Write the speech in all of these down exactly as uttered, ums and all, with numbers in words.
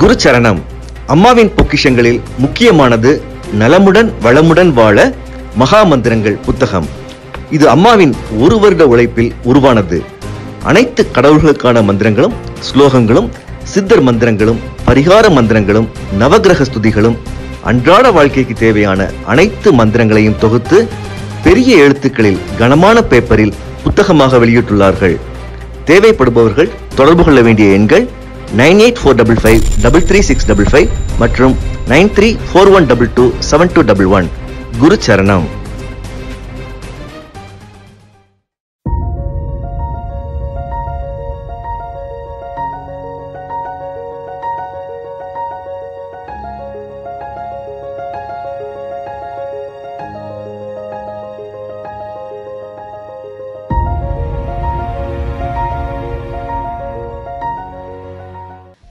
குருச்சரணம் அம்மாவின் பொக்கிஷங்களில் முக்கியமானது நலமுடன் வளமுடன் வாழ மகா மந்திரங்கள் புத்தகம். இது அம்மாவின் ஒரு வருட உழைப்பில் உருவானது. அனைத்து கடவுள்களுக்கான மந்திரங்களும் ஸ்லோகங்களும் சித்தர் மந்திரங்களும் பரிகார மந்திரங்களும் நவகிரக ஸ்துதிகளும் அன்றாட வாழ்க்கைக்கு தேவையான அனைத்து மந்திரங்களையும் தொகுத்து பெரிய எழுத்துக்களில் கனமான பேப்பரில் புத்தகமாக வெளியிட்டுள்ளார்கள். தேவைப்படுபவர்கள் தொடர்பு கொள்ள வேண்டிய எண்கள் nine eight four double five double three six double five மற்றும் nine three four one double two seven two double one. குரு சரணம்.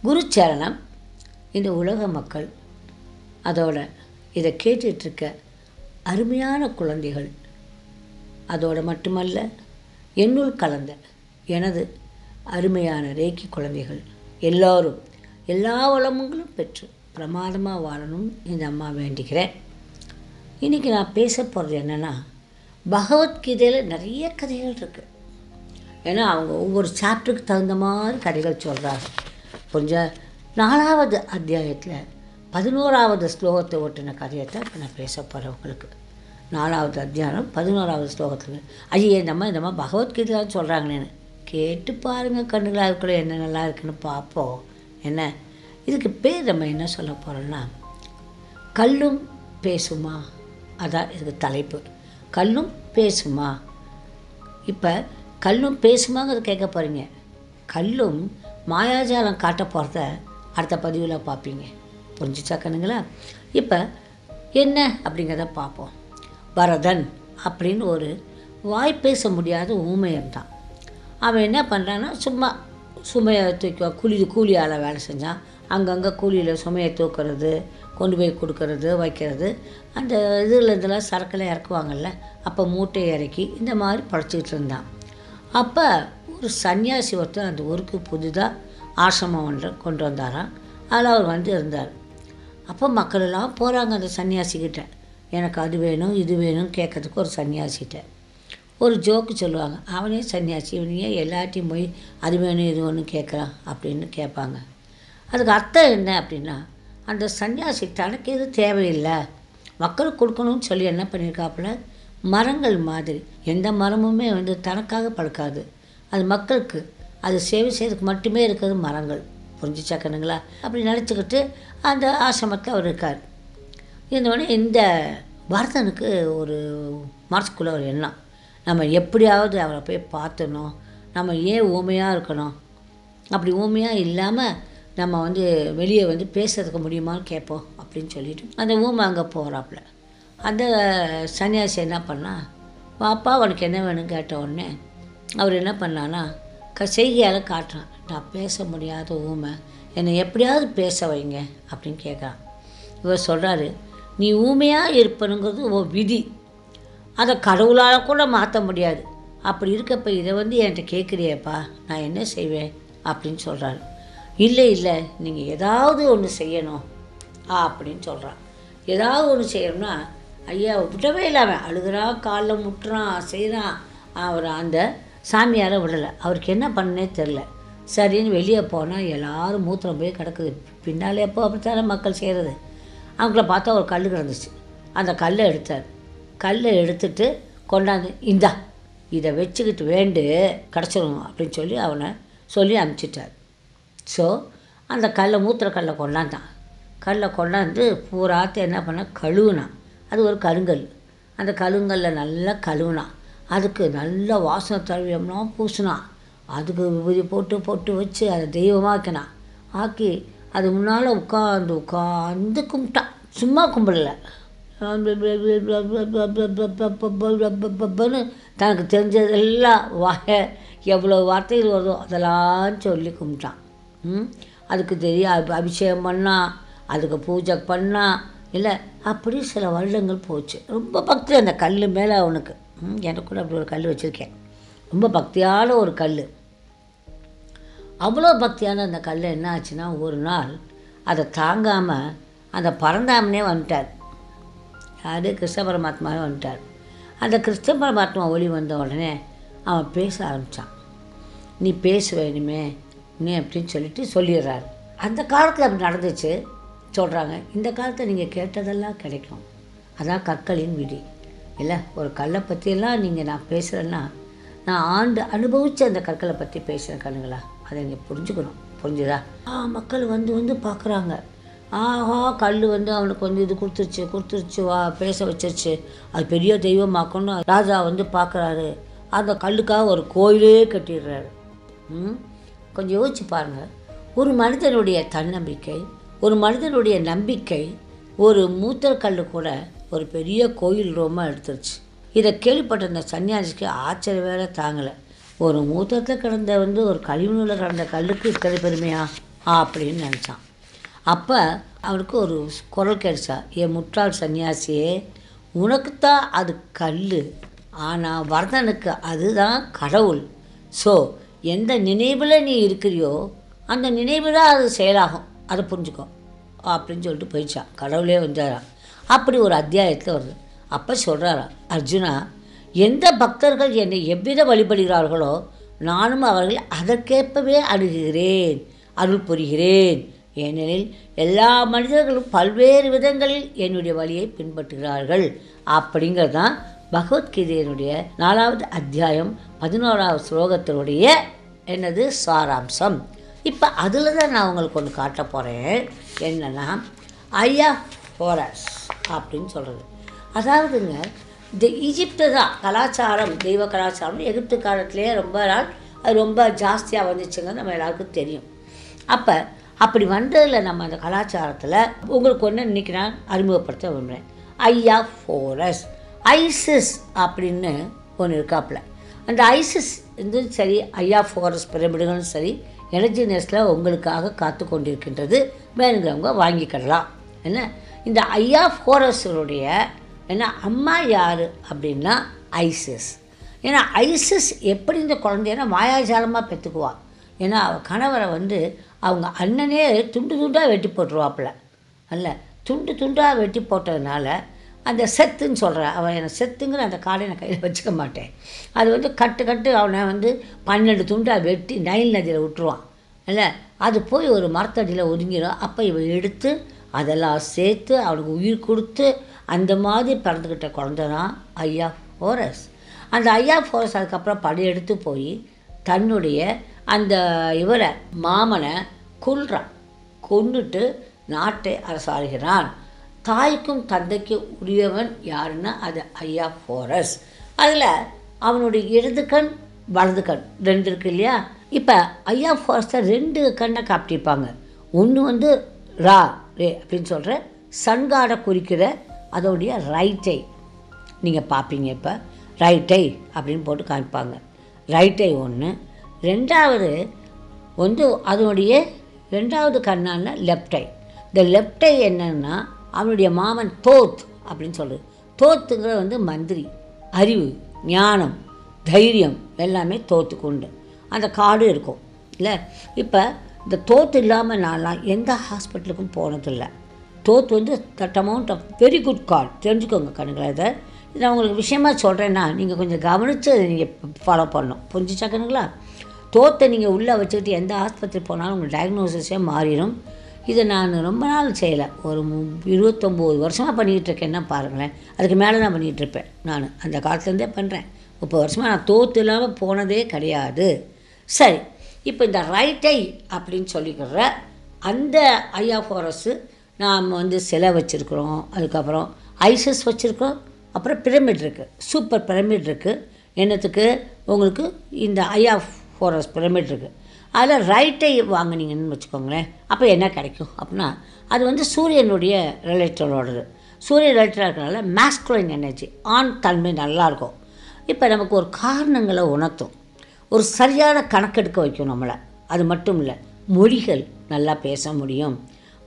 குருச்சரணம். இந்த உலக மக்கள் அதோட இதை கேட்டுட்ருக்க அருமையான குழந்தைகள், அதோடு மட்டுமல்ல என்னுள் கலந்த எனது அருமையான ரேக்கி குழந்தைகள் எல்லோரும் எல்லா வளங்களும் பெற்று பிரமாதமாக வாழணும்னு இந்த அம்மா வேண்டிக்கிறேன். இன்றைக்கி நான் பேச போகிறது என்னென்னா, பகவத்கீதையில் நிறைய கதைகள் இருக்குது. ஏன்னா அவங்க ஒவ்வொரு சாப்டருக்கு தகுந்த மாதிரி கதைகள் சொல்கிறாங்க. கொஞ்சம் நாலாவது அத்தியாயத்தில் பதினோராவது ஸ்லோகத்தை ஒட்டின கதையத்தை இப்போ நான் பேச போகிறேன் உங்களுக்கு. நாலாவது அத்தியாயம் பதினோராவது ஸ்லோகத்தில் ஐயே நம்ம இந்த மாதிரி பகவத்கீதையான்னு சொல்கிறாங்களேன்னு கேட்டு பாருங்கள். கண்ணுகளாக இருக்கிற என்ன நல்லா இருக்குன்னு பார்ப்போம். என்ன இதுக்கு பேர் நம்ம என்ன சொல்ல போகிறோம்னா, கல்லும் பேசுமா, அதான் இதுக்கு தலைப்பு. கல்லும் பேசுமா. இப்போ கல்லும் பேசுமாங்கிறது கேட்க போகிறீங்க. கல்லும் மாயாஜாலம் காட்ட போகிறத அடுத்த பதிவில் பார்ப்பீங்க. புரிஞ்சிச்சா கண்ணுங்களா? இப்போ என்ன அப்படிங்கிறத பார்ப்போம். பரதன் அப்படின்னு ஒரு வாய் பேச முடியாத ஊமையன் தான். அவன் என்ன பண்ணுறான்னா, சும்மா சுமையை தூக்கி கூலி கூலியால் வேலை செஞ்சான். அங்கங்கே கூலியில் சுமையை தூக்கிறது, கொண்டு போய் கொடுக்கறது, வைக்கிறது, அந்த இதில் இதெல்லாம் சரக்கில் இறக்குவாங்கள்ல, அப்போ மூட்டையை இறக்கி இந்த மாதிரி படைச்சிக்கிட்டு இருந்தான். அப்போ ஒரு சன்னியாசி ஒருத்தர் அந்த ஊருக்கு புதிதாக ஆசிரமம் ஒன்று கொண்டு வந்தாராம். அதில் அவர் வந்து இருந்தார். அப்போ மக்கள் எல்லாம் போகிறாங்க அந்த சன்னியாசிக்கிட்ட. எனக்கு அது வேணும் இது வேணும்னு கேட்கறதுக்கு ஒரு சன்னியாசிகிட்ட ஒரு ஜோக்கு சொல்லுவாங்க. அவனே சன்னியாசி, இவனையே எல்லாத்தையும் போய் அது வேணும் இது ஒன்று கேட்குறான் அப்படின்னு கேட்பாங்க. அதுக்கு அர்த்தம் என்ன அப்படின்னா, அந்த சன்னியாசி தனக்கு எது தேவையில்லை மக்களுக்கு கொடுக்கணும்னு சொல்லி என்ன பண்ணியிருக்காப்புல, மரங்கள் மாதிரி எந்த மரமுமே வந்து தனக்காக பழுக்காது, அது மக்களுக்கு அது சேவை செய்யறதுக்கு மட்டுமே இருக்கிறது மரங்கள். புரிஞ்சிச்சா கண்ணுங்களா? அப்படி நினச்சிக்கிட்டு அந்த ஆசிரமத்தில் அவர் இருக்கார். இருந்தோடனே இந்த பரதனுக்கு ஒரு மனசுக்குள்ளே ஒரு எண்ணம், நம்ம எப்படியாவது அவரை போய் பார்த்தணும், நம்ம ஏன் ஊமையாக இருக்கணும், அப்படி ஊமையாக இல்லாமல் நம்ம வந்து வெளியே வந்து பேசுறதுக்கு முடியுமான்னு கேட்போம் அப்படின்னு சொல்லிட்டு அந்த ஊமை அங்கே போகிறாப்புல. அந்த சன்னியாசி என்ன பண்ணால், பாப்பா உனக்கு என்ன வேணும்னு கேட்ட உடனே அவர் என்ன பண்ணான்னா, க செய்கையால் காட்டுறான், நான் பேச முடியாத ஊமை என்னை எப்படியாவது பேச வைங்க அப்படின்னு கேட்குறான். இவர் சொல்கிறாரு, நீ ஊமையாக இருப்பணுங்கிறது ஓ விதி, அதை கடவுளால் கூட மாற்ற முடியாது. அப்படி இருக்கப்போ இதை வந்து என்கிட்ட கேட்குறியப்பா, நான் என்ன செய்வேன் அப்படின்னு சொல்கிறாரு. இல்லை இல்லை நீங்கள் ஏதாவது ஒன்று செய்யணும் அப்படின்னு சொல்கிறான். ஏதாவது ஒன்று செய்யணும்னா, ஐயா விடவே இல்லாமல் அழுகிறான், காலில் முட்டுறான், செய்கிறான். அவர் அந்த சாமியாரை விடலை. அவருக்கு என்ன பண்ணனே தெரில. சரின்னு வெளியே போனால் எல்லோரும் மூத்திரம் போய் கிடக்குது. பின்னாலே எப்போ அப்படித்தானே மக்கள் செய்கிறது. அவங்கள பார்த்தா ஒரு கல் கிடந்துச்சு. அந்த கல்லை எடுத்தார். கல்லை எடுத்துட்டு கொண்டாந்து, இந்தா இதை வச்சுக்கிட்டு வேண்டு கிடச்சிடும் அப்படின்னு சொல்லி அவனை சொல்லி அனுப்பிச்சிட்டார். ஸோ அந்த கல்லை மூத்திர கல்லை கொண்டாந்தான். கல்லை கொண்டாந்து பூராத்து என்ன பண்ண கழுவுனான். அது ஒரு கருங்கல். அந்த கருங்கல்ல நல்லா கழுவுனான். அதுக்கு நல்ல வாசனை திரவியம்லாம் பூசினான். அதுக்கு விபூதி போட்டு போட்டு வச்சு அதை தெய்வமாக்கினான். ஆக்கி அது முன்னால் உட்காந்து உட்காந்து கும்பிட்டான். சும்மா கும்பிடலை, தனக்கு தெரிஞ்சதெல்லாம் வாய எவ்வளோ வார்த்தைகள் வருதோ அதெல்லாம் சொல்லி கும்பிட்டான். அதுக்கு தெரிய அபிஷேகம் பண்ணால், அதுக்கு பூஜை பண்ணால், இல்லை அப்படி சில வருடங்கள் போச்சு. ரொம்ப பக்தி அந்த கல் மேலே அவனுக்கு. எனக்கு கூட அப்படி ஒரு கல் வச்சுருக்கேன். ரொம்ப பக்தியான ஒரு கல். அவ்வளோ பக்தியான அந்த கல் என்ன ஆச்சுன்னா, ஒரு நாள் அதை தாங்காமல் அந்த பரந்தாமனே வந்துட்டார். அது கிருஷ்ண பரமாத்மாவே வந்துட்டார். அந்த கிருஷ்ண பரமாத்மா ஒளி வந்த உடனே அவன் பேச ஆரம்பித்தான். நீ பேச வேணுமே நீ அப்படின்னு சொல்லிட்டு சொல்லிடுறாரு. அந்த காலத்தில் அப்படி நடந்துச்சு சொல்கிறாங்க. இந்த காலத்தை நீங்கள் கேட்டதெல்லாம் கிடைக்கும். அதான் கற்களின் விதி இல்லை. ஒரு கல்லை பற்றியெல்லாம் நீங்கள் நான் பேசுகிறேன்னா நான் ஆண்டு அனுபவித்து அந்த கற்களை பற்றி பேசுகிறேன் கண்ணுங்களா. அதை நீங்கள் புரிஞ்சுக்கணும். புரிஞ்சுதா? ஆ மக்கள் வந்து வந்து பார்க்குறாங்க. ஆஹா கல் வந்து அவனுக்கு வந்து இது கொடுத்துருச்சு கொடுத்துருச்சு வா பேச வச்சிருச்சு அது பெரிய தெய்வமாக்கணும்னு ராஜா வந்து பார்க்குறாரு. அந்த கல்லுக்காக ஒரு கோயிலே கட்டிடுறாரு. ம் கொஞ்சம் யோசிச்சு பாருங்கள். ஒரு மனிதனுடைய தன்னம்பிக்கை, ஒரு மனிதனுடைய நம்பிக்கை, ஒரு மூத்திர கல் கூட ஒரு பெரிய கோயில் ரோமாக எடுத்துருச்சு. இதை கேள்விப்பட்ட இந்த சன்னியாசிக்கு ஆச்சரிய வேலை தாங்கலை. ஒரு மூத்தத்தில் கிடந்த வந்து ஒரு கழிவுநூல கிடந்த கல்லுக்கு இத்தனை பெருமையா அப்படின்னு நினச்சான். அப்போ அவனுக்கு ஒரு குரல் கிடைச்சா, என் முட்டாள் சன்னியாசியே உனக்குத்தான் அது கல், ஆனால் வரதனுக்கு அதுதான் கடவுள். ஸோ எந்த நினைவில் நீ இருக்கிறியோ அந்த நினைவு தான் அது செயலாகும், அதை புரிஞ்சுக்கோ அப்படின்னு சொல்லிட்டு போயிடுச்சான். கடவுளே வந்தாரான். அப்படி ஒரு அத்தியாயத்தில் வருது. அப்போ சொல்கிறாரா, அர்ஜுனா எந்த பக்தர்கள் என்னை எவ்வித வழிபடுகிறார்களோ நானும் அவர்கள் அதற்கேற்பவே அணுகுகிறேன், அருள் புரிகிறேன். ஏனெனில் எல்லா மனிதர்களும் பல்வேறு விதங்களில் என்னுடைய வழியை பின்பற்றுகிறார்கள் அப்படிங்கிறது தான் பகவத்கீதையினுடைய நாலாவது அத்தியாயம் பதினோராவது ஸ்லோகத்தினுடைய என்னது சாராம்சம். இப்போ அதில் தான் நான் உங்களுக்கு ஒன்று காட்ட போகிறேன். என்னென்னா ஐயா ஹோரஸ் அப்படின்னு சொல்கிறது. அதாவதுங்க இந்த ஈஜிப்து தான் கலாச்சாரம், தெய்வ கலாச்சாரம் எகிப்து காலத்திலே ரொம்ப நாள் அது ரொம்ப ஜாஸ்தியாக வந்துச்சுங்க, நம்ம எல்லாருக்கும் தெரியும். அப்போ அப்படி வந்ததில் நம்ம அந்த கலாச்சாரத்தில் உங்களுக்கு ஒன்று இன்றைக்கி நான் அறிமுகப்படுத்த விரும்புகிறேன். ஐயா ஃபோரஸ் ஐசிஸ் அப்படின்னு ஒன்று இருக்காப்புல. அந்த ஐசிஸ் வந்து சரி ஐயா ஃபோரஸ் பிரமிடுகளும் சரி எனர்ஜி நேஸில் உங்களுக்காக காத்து கொண்டிருக்கின்றது. வேணுங்கிறவங்க வாங்கிக்கிடலாம். என்ன இந்த ஐயா ஃபோரஸனுடைய ஏன்னா அம்மா யார் அப்படின்னா ஐசிஸ். ஏன்னா ஐசிஸ் எப்படி இந்த குழந்தைன்னா மாயாஜாலமாக பெற்றுக்குவாள். ஏன்னா அவள் கணவரை வந்து அவங்க அண்ணனே துண்டு துண்டாக வெட்டி போட்டுருவாப்பில். அல்ல துண்டு துண்டாக வெட்டி போட்டதுனால அந்த செத்துன்னு சொல்கிறேன். அவன் என்னை செத்துங்கிற அந்த காலை நான் கையில் வச்சுக்க மாட்டேன். அது வந்து கட்டு கட்டு அவனை வந்து பன்னெண்டு துண்டாக வெட்டி நைல் நதியில் விட்டுருவான். இல்லை அது போய் ஒரு மரத்தடியில் ஒதுங்கிடும். அப்போ இவன் எடுத்து அதெல்லாம் சேர்த்து அவனுக்கு உயிர் கொடுத்து அந்த மாதிரி பிறந்துக்கிட்ட குழந்தை தான் ஐயா ஃபோரஸ். அந்த ஐயா ஃபோரஸ் அதுக்கப்புறம் படையெடுத்து போய் தன்னுடைய அந்த இவரை மாமனை கொல்றான். கொண்டுட்டு நாட்டை அரசாளுகிறான். தாய்க்கும் தந்தைக்கும் உரியவன் யாருன்னா அது ஐயா ஃபோரஸ். அதில் அவனுடைய இடது கண் வலது கண் ரெண்டு இருக்கு இல்லையா. இப்போ ஐயா ஃபோரஸை ரெண்டு கண்ணை காப்பிட்டிருப்பாங்க. ஒன்று வந்து ரா ரே அப்படின்னு சொல்கிற சன்காடை குறிக்கிற அதோடைய ரைட்டை நீங்கள் பார்ப்பீங்க. இப்போ ரைட்டை அப்படின்னு போட்டு காமிப்பாங்க. ரைட்டை ஒன்று. ரெண்டாவது வந்து அதனுடைய ரெண்டாவது கண்ணான லெப்டை. இந்த லெப்டை என்னன்னா அவனுடைய மாமன் தோத் அப்படின்னு சொல்கிறது. தோத்துங்கிற வந்து மந்திரி, அறிவு, ஞானம், தைரியம் எல்லாமே தோத்துக்கு உண்டு. அந்த காடு இருக்கும் இல்லை. இப்போ இந்த தோத்து இல்லாமல் நான்லாம் எந்த ஹாஸ்பிட்டலுக்கும் போனதில்லை. தோத் வந்து that amount of very good card தெரிஞ்சுக்கோங்க கண்ணுங்களா. இதை இதை உங்களுக்கு விஷயமாக சொல்கிறேன்னா நீங்கள் கொஞ்சம் கவனித்து அதை நீங்கள் ஃபாலோ பண்ணணும். புரிஞ்சிச்சா கண்ணுங்களா? தோத்தை நீங்கள் உள்ளே வச்சுக்கிட்டு எந்த ஆஸ்பத்திரி போனாலும் உங்களுக்கு டயக்னோசிஸே மாறிடும். இதை நான் ரொம்ப நாள் செய்யலை, ஒரு இருபத்தொம்போது வருஷமாக பண்ணிகிட்ருக்கேன். என்ன பாருங்களேன், அதுக்கு மேலே தான் பண்ணிகிட்ருப்பேன். நான் அந்த காலத்துலேருந்தே பண்ணுறேன். முப்பது வருஷமாக நான் தோத்து இல்லாமல் போனதே கிடையாது. சரி, இப்போ இந்த ரைட்டை அப்படின்னு சொல்லிக்கிற அந்த ஐயா ஃபோரஸு நாம் வந்து சிலை வச்சுருக்குறோம், அதுக்கப்புறம் ஐசஸ் வச்சுருக்கோம், அப்புறம் பிரமிட் இருக்குது, சூப்பர் பிரமிட் இருக்குது. என்னத்துக்கு உங்களுக்கு இந்த ஐயா ஃபோரஸ் பிரமிட் இருக்குது. அதில் ரைட்டை வாங்கினீங்கன்னு வச்சுக்கோங்களேன். அப்போ என்ன கிடைக்கும் அப்படின்னா அது வந்து சூரியனுடைய ரிலேட்டடோடது. சூரிய ரிலேட்டடாக இருக்கிறனால மேஸ்குலைன் எனர்ஜி, ஆண் தன்மை நல்லாயிருக்கும். இப்போ நமக்கு ஒரு காரணங்களை உணர்த்தும், ஒரு சரியான கணக்கெடுக்க வைக்கும் நம்மளை. அது மட்டும் இல்லை, மொழிகள் நல்லா பேச முடியும்.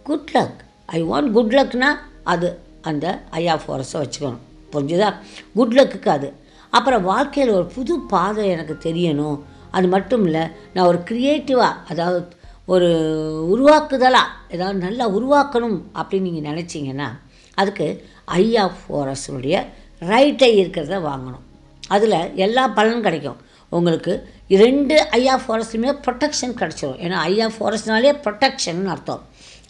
Good luck, I want good லக்னா அது அந்த ஐயா ஃபோரஸை வச்சுக்கணும். புரிஞ்சுதா? குட் லக்குக்கு அது. அப்புறம் வாழ்க்கையில் ஒரு புது பாதை எனக்கு தெரியணும். அது மட்டும் இல்லை, நான் ஒரு க்ரியேட்டிவாக, அதாவது ஒரு உருவாக்குதலா ஏதாவது நல்லா உருவாக்கணும் அப்படி நீங்க நினைச்சீங்கன்னா அதுக்கு ஐ ஆஃப் ஃபோரஸ் உடைய ரைட் ஐ இருக்குறத வாங்கணும் அதுல எல்லா பலனும் கிடைக்கும் உங்களுக்கு ரெண்டு ஐ ஆஃப் ஃபோரஸ்லயே ப்ரொடெக்ஷன் கிடைச்சிரும் ஏனா ஐ ஆஃப் ஃபோரஸ்னாலே ப்ரொடெக்ஷன் னு அர்த்தம்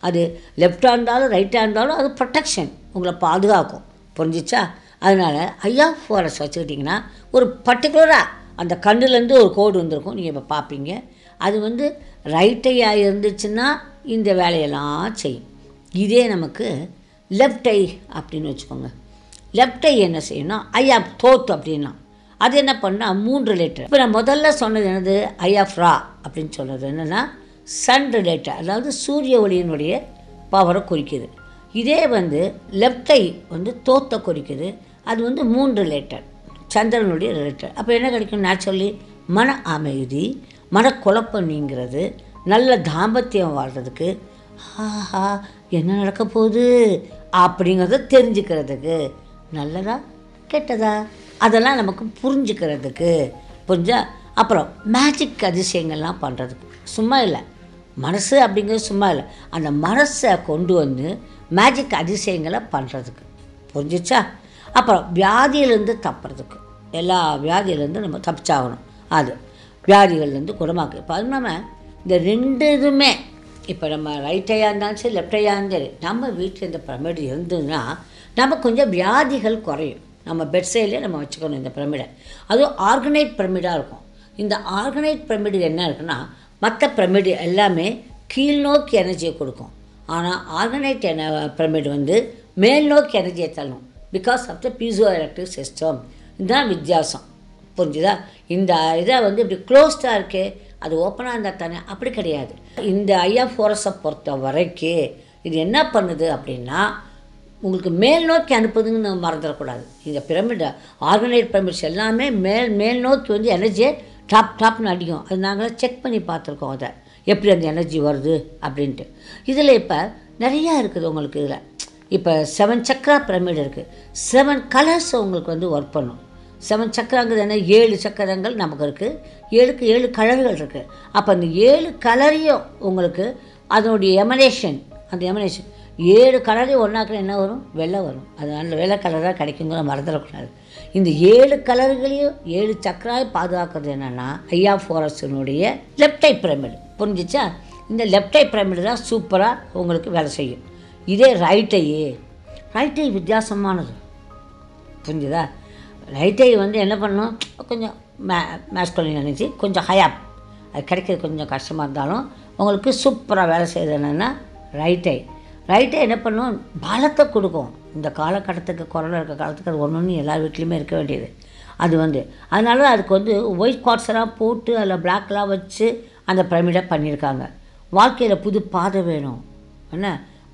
அது லெஃப்ட் ஹேண்டாலோ ரைட் ஹேண்டாலோ அது ப்ரொடெக்ஷன் உங்களை பாதுகாக்கும் புரிஞ்சிச்சா அதனால ஐ ஆஃப் ஃபோரஸ் வச்சிட்டீங்கன்னா ஒரு பர்టిక్యులரா அந்த கண்ணுல இருந்து ஒரு கோடு வந்திருக்கும் நீங்க இப்ப பாப்பீங்க அது வந்து राइट ஐயா இருந்துச்சுனா இந்த வேலையெல்லாம் செய்யும் இதே நமக்கு லெஃப்ட் ஐ அப்படினு வெச்சுக்கோங்க லெஃப்ட் ஐ என்ன செய்யணும் ஐ ஆஃப் தோத் அப்படினா அது என்ன பண்ணா மூணு ரிலேட்டட் இப்ப நான் முதல்ல சொன்னது என்னது ஐ ஆஃப் ரா அப்படினு சொல்றது என்னன்னா சன் ரிலேட்டட் அதாவது சூரிய ஒளியினுடைய பவரை குறிக்குது இதே வந்து லெஃப்ட் ஐ வந்து தோத்தை குறிக்குது அது வந்து மூணு ரிலேட்டட் சந்திரனுடைய ரிலேட்டட் அப்ப என்ன கிடைக்கும் நேச்சுரலி மன அமைதி மனக்குழப்பம் நீங்கிறது நல்ல தாம்பத்தியம் வாழ்றதுக்கு ஆஹா என்ன நடக்க போகுது அப்படிங்கறத தெரிஞ்சுக்கிறதுக்கு நல்லதா கெட்டதா அதெல்லாம் நமக்கு புரிஞ்சுக்கிறதுக்கு புரிஞ்சா அப்புறம் மேஜிக் அதிசயங்கள்லாம் பண்ணுறதுக்கு சும்மா இல்லை மனசு அப்படிங்கிறது சும்மா இல்லை அந்த மனசை கொண்டு வந்து மேஜிக் அதிசயங்களை பண்ணுறதுக்கு புரிஞ்சிச்சா அப்புறம் வியாதியிலேருந்து தப்புறதுக்கு எல்லா வியாதியிலேருந்து நம்ம தப்பிச்சாகணும் அது வியாதிகள்லேருந்து குணமாக்கு இப்போ அது நம்ம இந்த ரெண்டு இதுவுமே இப்போ நம்ம ரைட் ஐயா இருந்தாலும் சரி லெஃப்ட் ஐயா இருந்தாலும் நம்ம வீட்டில் இந்த பிரமிடு இருந்ததுன்னா நம்ம கொஞ்சம் வியாதிகள் குறையும் நம்ம பெட் சைட்லேயே நம்ம வச்சுக்கணும் இந்த பிரமிடை அதுவும் ஆர்கனைட் பிரமிடாக இருக்கும் இந்த ஆர்கனைட் பிரமிடு என்ன இருக்குன்னா மற்ற பிரமிடு எல்லாமே கீழ்நோக்கி எனர்ஜியை கொடுக்கும் ஆனால் ஆர்கனைட் என பிரமிடு வந்து மேல் நோக்கி எனர்ஜியை தள்ளும் because of the piezo electric system இதுதான் வித்தியாசம் புரிஞ்சுதா இந்த இதை வந்து இப்படி க்ளோஸ்டாக இருக்கே அது ஓப்பனாக இருந்தால் தானே அப்படி கிடையாது இந்த ஐயா ஃபோரஸை பொறுத்த வரைக்கும் இது என்ன பண்ணுது அப்படின்னா உங்களுக்கு மேல் நோக்கி அனுப்புதுன்னு மறந்துடக்கூடாது இந்த பிரமிட் ஆர்கனைட் பிரமிட்ஸ் எல்லாமே மேல் மேல் நோக்கி வந்து எனர்ஜியை டாப் டாப்னு அடிக்கும் அது நாங்கள் செக் பண்ணி பார்த்துருக்கோம் அதை எப்படி அந்த எனர்ஜி வருது அப்படின்ட்டு இதில் இப்போ நிறையா இருக்குது உங்களுக்கு இதில் இப்போ செவன் சக்கரா பிரமிட் இருக்குது செவன் கலர்ஸ் உங்களுக்கு வந்து ஒர்க் பண்ணும் செவன் சக்கரங்கிறது என்ன ஏழு சக்கரங்கள் நமக்கு இருக்குது ஏழுக்கு ஏழு கலர்கள் இருக்குது அப்போ அந்த ஏழு கலரையும் உங்களுக்கு அதனுடைய எமனேஷன் அந்த எமனேஷன் ஏழு கலரையும் ஒன்றாக்கிற என்ன வரும் வெள்ளை வரும் அது நல்ல வெள்ளை கலராக கிடைக்குங்கிற மறந்துடக்கூடாது இந்த ஏழு கலர்களையும் ஏழு சக்கராக பாதுகாக்கிறது என்னென்னா ஐயா ஃபோரஸினுடைய லெஃப்ட் ஐ பிரமிடு புரிஞ்சிச்சா இந்த லெஃப்ட் ஐ பிரமிடு தான் சூப்பராக உங்களுக்கு வேலை செய்யும் இதே ரைட் ஐ ரைட் ஐ வித்தியாசமானது புரிஞ்சுதா ரைட் ஐ வந்து என்ன பண்ணணும் கொஞ்சம் மே மேஸ்குலின் எனர்ஜி கொஞ்சம் ஹயாப் அது கிடைக்கிறது கொஞ்சம் கஷ்டமாக இருந்தாலும் உங்களுக்கு சூப்பராக வேலை செய்யுது என்னென்னா ரைட் ஐ ரைட் ஐ என்ன பண்ணும் பலத்தை கொடுக்கும் இந்த காலகட்டத்துக்கு கொரோனா இருக்க காலத்துக்கு அது ஒன்று ஒன்று எல்லா வீட்லேயுமே இருக்க வேண்டியது அது வந்து அதனால அதுக்கு வந்து ஒயிட் குவார்ட்ஸெல்லாம் போட்டு அதில் பிளாக்லாம் வச்சு அந்த பிரமிடை பண்ணியிருக்காங்க வாழ்க்கையில் புது பாதை வேணும் என்ன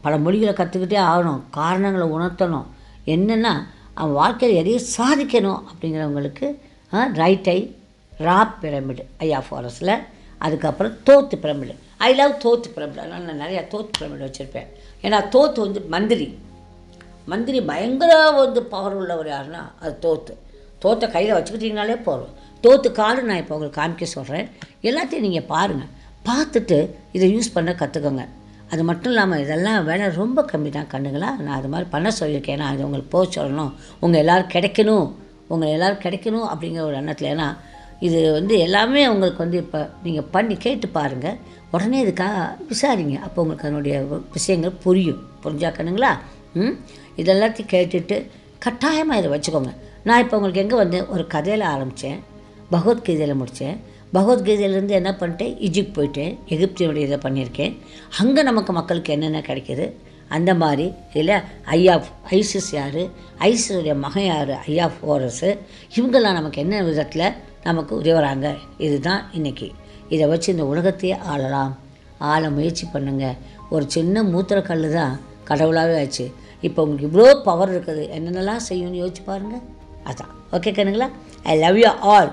பல மொழிகளை கற்றுக்கிட்டே ஆகணும் காரணங்களை உணர்த்தணும் என்னென்னா அவன் வாழ்க்கையில் எதையும் சாதிக்கணும் அப்படிங்கிறவங்களுக்கு ரைட் ஐ ரா பிரமிடு ஐயா ஃபாரஸ்டில் அதுக்கப்புறம் தோத்து பிரமிடு ஐ லவ் தோத்து பிரமிடு அதனால் நான் நிறையா தோத்து பிரமிடு வச்சுருப்பேன் ஏன்னா தோத்து வந்து மந்திரி மந்திரி பயங்கர வந்து பவர் உள்ளவர் யாருன்னா அது தோத்து தோத்தை கையில் வச்சுக்கிட்டிங்கனாலே போகிறோம் தோத்து காடு நான் இப்போ உங்களுக்கு காமிக்க சொல்கிறேன் எல்லாத்தையும் நீங்கள் பாருங்கள் பார்த்துட்டு இதை யூஸ் பண்ண கற்றுக்கோங்க அது மட்டும் இல்லாமல் இதெல்லாம் வேலை ரொம்ப கம்மி தான் கண்ணுங்களா நான் அது மாதிரி பண்ண சொல்லியிருக்கேன் ஏன்னா அது உங்களுக்கு போக சொல்லணும் உங்கள் எல்லோரும் கிடைக்கணும் உங்கள் எல்லோரும் கிடைக்கணும் அப்படிங்கிற ஒரு எண்ணத்தில் ஏன்னா இது வந்து எல்லாமே உங்களுக்கு வந்து இப்போ நீங்கள் பண்ணி கேட்டு பாருங்கள் உடனே இதுக்காக விசாரிங்க அப்போ உங்களுக்கு அதனுடைய விஷயங்கள் புரியும் புரிஞ்சா கண்ணுங்களா ம் இதெல்லாத்தையும் கேட்டுட்டு கட்டாயமாக இதை வச்சுக்கோங்க நான் இப்போ உங்களுக்கு எங்கே வந்து ஒரு கதையில் ஆரம்பித்தேன் பகவத்கீதையில் முடித்தேன் பகவத்கீதையிலேருந்து என்ன பண்ணிட்டேன் இஜிப்ட் போயிட்டேன் எகிப்தினுடைய இதை பண்ணியிருக்கேன் அங்கே நமக்கு மக்களுக்கு என்னென்ன கிடைக்கிது அந்த மாதிரி இல்லை ஐயா ஐசிஸ் யார் ஐசிஸுடைய மகன் யார் ஐயா ஃபோரஸு இவங்கெல்லாம் நமக்கு என்ன விதத்தில் நமக்கு உதவுறாங்க இதுதான் இன்றைக்கி இதை வச்சு இந்த உலகத்தையே ஆளலாம் ஆள முயற்சி பண்ணுங்கள் ஒரு சின்ன மூத்திர கல் தான் கடவுளாகவே ஆச்சு இப்போ உங்களுக்கு இவ்வளோ பவர் இருக்குது என்னென்னலாம் செய்யணும்னு யோசிச்சு பாருங்கள் அதான் ஓகே கண்ணுங்களா I love you all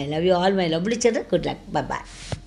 I love you all, my lovely children. Good luck. Bye-bye.